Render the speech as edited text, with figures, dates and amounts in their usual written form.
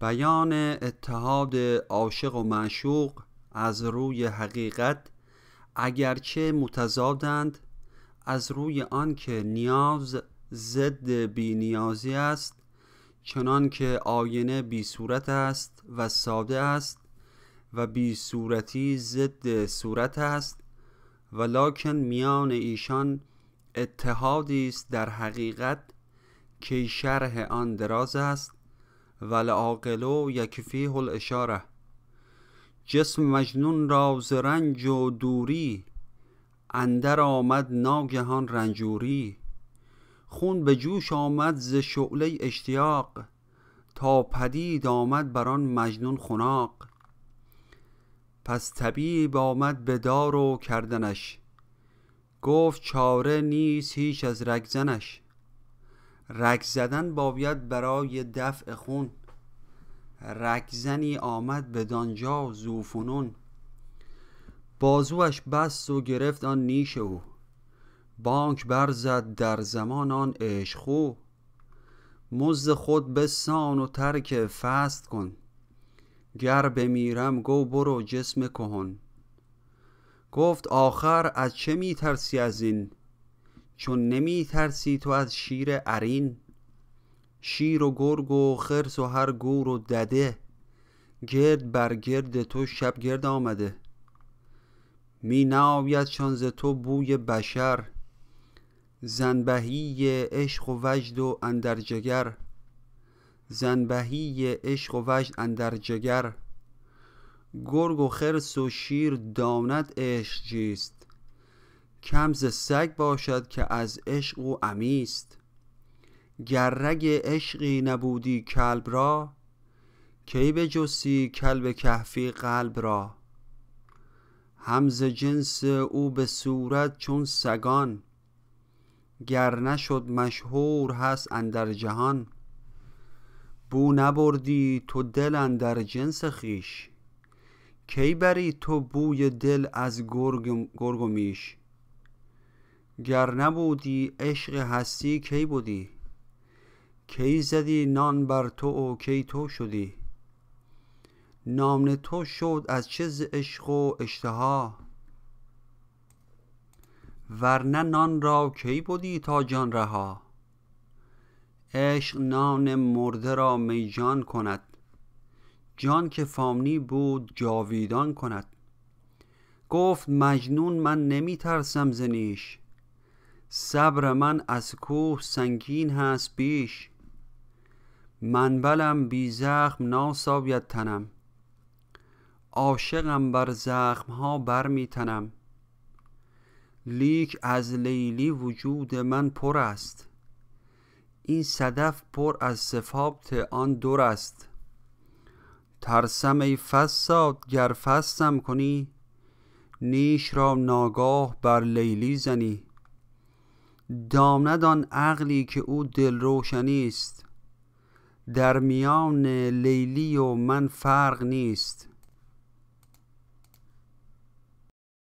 بیان اتحاد عاشق و معشوق از روی حقیقت اگرچه متضادند، از روی آن که نیاز ضد بینیازی است، چنان که آینه بی صورت است و ساده است و بی صورتی ضد صورت است، ولکن میان ایشان اتحادی است در حقیقت که شرح آن دراز است. والعاقل یکفیه الاشاره. جسم مجنون را ز رنج و دوری اندر آمد ناگهان رنجوری، خون به جوش آمد ز شعله اشتیاق تا پدید آمد بر آن مجنون خناق. پس طبیب آمد به دار و کردنش گفت چاره نیست هیچ از رگ زنش. رگ زدن باید برای دفع خون، رگ زنی آمد به دانجا ذوفنون. بازوش بست و گرفت آن نیش او، بانک برزد در زمان آن عشق خو. مزد خود بسان و ترک فست کن، گر بمیرم گو برو جسم کهن. گفت آخر از چه می ترسی از این، چون نمی ترسی تو از شیر عرین. شیر و گرگ و خرس و هر گور و دده، گرد بر گرد تو شب گرد آمده. می ناید شانز تو بوی بشر، زنبهی عشق و وجد و اندر جگر. زنبهی عشق و وجد اندر جگر، گرگ و خرس و شیر داند عشق چیست. کم ز سگ باشد که از عشق و عمیست. گر رگ عشقی نبودی کلب را، کی بجستی کلب کهفی قلب را. هم ز جنس او به صورت چون سگان، گر نشد مشهور هست اندر جهان. بو نبردی تو دل اندر جنس خویش، کی بری تو بوی دل از گرگ و میش. گر نبودی عشق هستی کی بودی، کی زدی نان بر تو و کی تو شدی. نام تو شد از چه ز عشق و اشتها، ورنه نان را کی بودی تا جان رها. عشق نان مرده را می جان کند، جان که فانی بود جاویدان کند. گفت مجنون من نمی ترسم ز نیش، صبر من از کوه سنگین هست بیش. منبلم بی زخم ناساید تنم، عاشقم بر زخم ها بر می تنم. لیک از لیلی وجود من پر است، این صدف پر از صفات آن در است. ترسم ای فصاد گر فصدم کنی، نیش را ناگاه بر لیلی زنی. داند آن عقلی که او دل روشنیست، در میان لیلی و من فرق نیست.